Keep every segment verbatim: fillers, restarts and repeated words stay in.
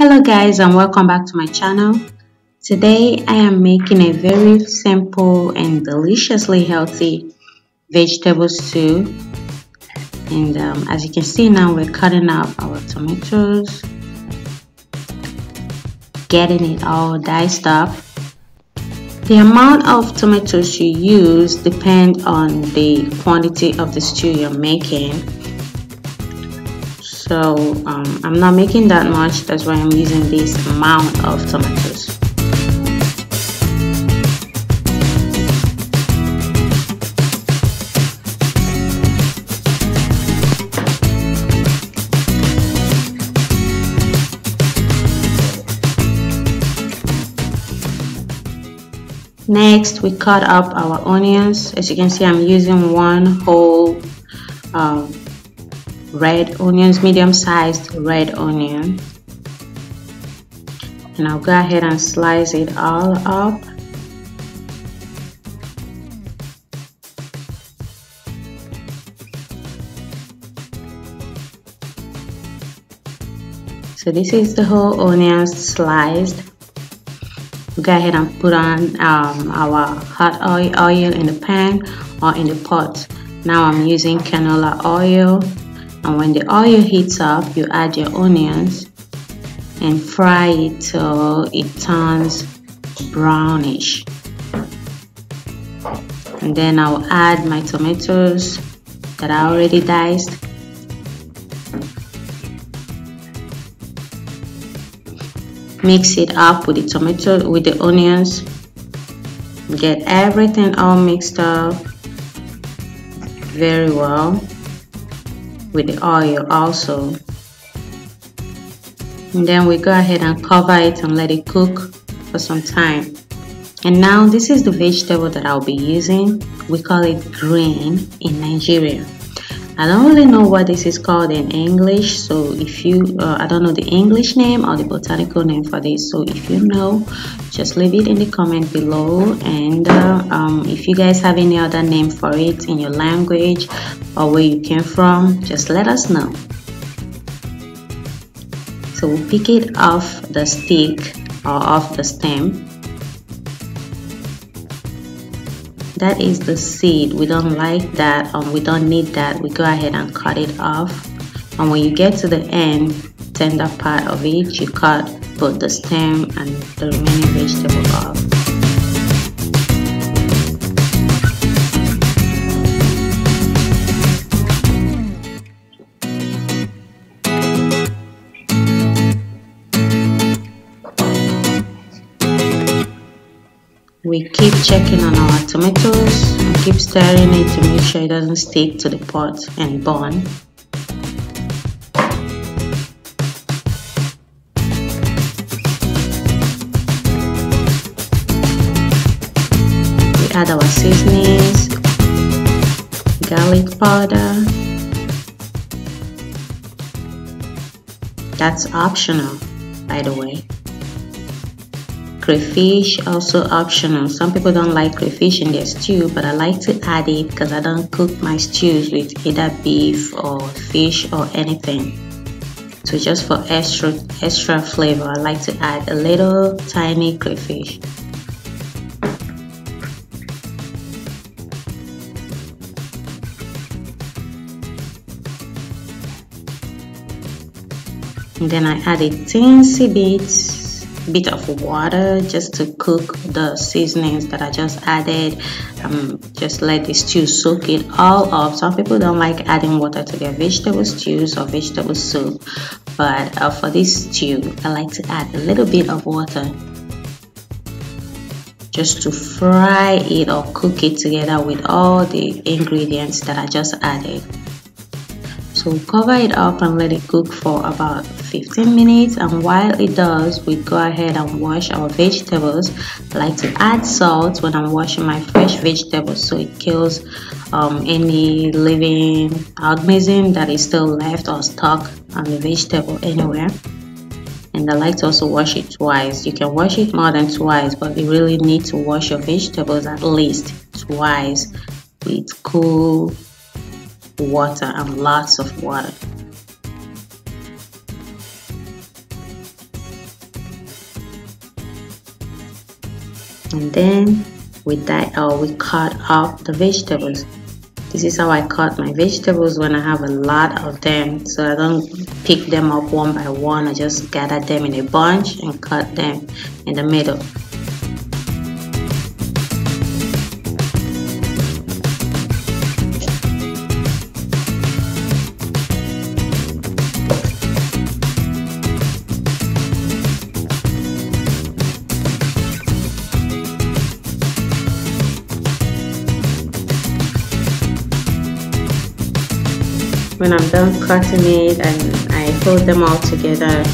Hello guys, and welcome back to my channel. Today I am making a very simple and deliciously healthy vegetable stew, and um, as you can see now, we're cutting up our tomatoes, getting it all diced up. The amount of tomatoes you use depends on the quantity of the stew you're making. So um, I'm not making that much, that's why I'm using this amount of tomatoes. Next, we cut up our onions. As you can see, I'm using one whole um, red onions, medium-sized red onion, and I'll go ahead and slice it all up. So this is the whole onion sliced. We'll go ahead and put on um, our hot oil, oil in the pan or in the pot. Now I'm using canola oil. And when the oil heats up, you add your onions and fry it till it turns brownish. And then I'll add my tomatoes that I already diced. Mix it up with the tomato with the onions. Get everything all mixed up very well with the oil also, and then we go ahead and cover it and let it cook for some time. And now this is the vegetable that I'll be using. We call it green in Nigeria. I don't really know what this is called in English, so if you uh, I don't know the English name or the botanical name for this, so if you know, just leave it in the comment below. And uh, um, if you guys have any other name for it in your language or where you came from, just let us know. So we'll pick it off the stick or off the stem. That is the seed. We don't like that, um, we don't need that. We go ahead and cut it off, and when you get to the end tender part of it, you cut both the stem and the remaining vegetable off. We keep checking on our tomatoes and keep stirring it to make sure it doesn't stick to the pot and burn. We add our seasonings, garlic powder. That's optional, by the way. Crayfish also optional. Some people don't like crayfish in their stew, but I like to add it because I don't cook my stews with either beef or fish or anything. So just for extra extra flavor, I like to add a little tiny crayfish. And then I add a teensy bit bit of water just to cook the seasonings that I just added. Um, just let the stew soak it all up. Some people don't like adding water to their vegetable stews or vegetable soup, but uh, for this stew I like to add a little bit of water just to fry it or cook it together with all the ingredients that I just added. So cover it up and let it cook for about fifteen minutes, and while it does, we go ahead and wash our vegetables. I like to add salt when I'm washing my fresh vegetables so it kills um, any living organism that is still left or stuck on the vegetable anywhere. And I like to also wash it twice. You can wash it more than twice, but you really need to wash your vegetables at least twice with cool water and lots of water. and then we die or we cut off the vegetables. This is how I cut my vegetables when I have a lot of them, so I don't pick them up one by one. I just gather them in a bunch and cut them in the middle. When I'm done cutting it, and I hold them all together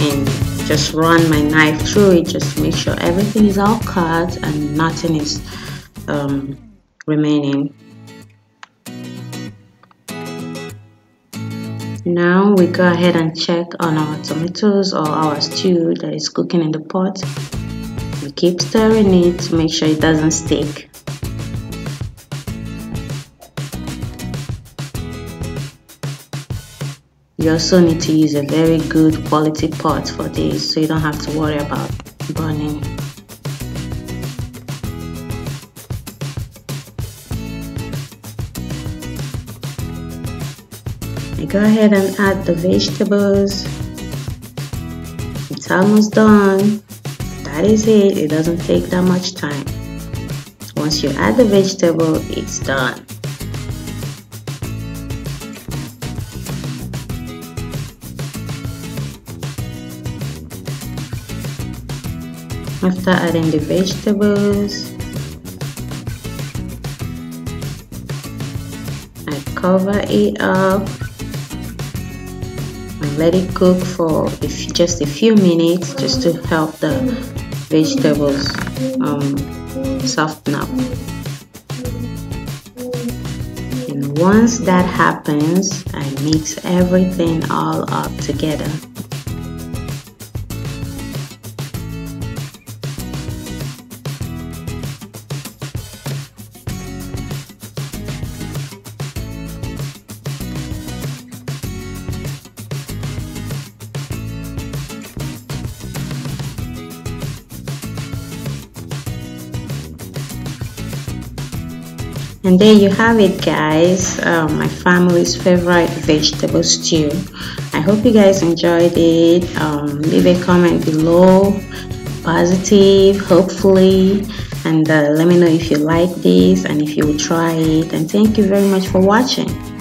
and just run my knife through it, just make sure everything is all cut and nothing is um, remaining. Now we go ahead and check on our tomatoes or our stew that is cooking in the pot. We keep stirring it to make sure it doesn't stick. You also need to use a very good quality pot for this, so you don't have to worry about burning. I go ahead and add the vegetables. It's almost done. That is it. It doesn't take that much time. Once you add the vegetable, it's done. After adding the vegetables, I cover it up and let it cook for if just a few minutes, just to help the vegetables um, soften up. And once that happens, I mix everything all up together. And there you have it, guys, uh, my family's favorite vegetable stew. I hope you guys enjoyed it. Um, leave a comment below, positive, hopefully, and uh, let me know if you like this and if you will try it. And thank you very much for watching.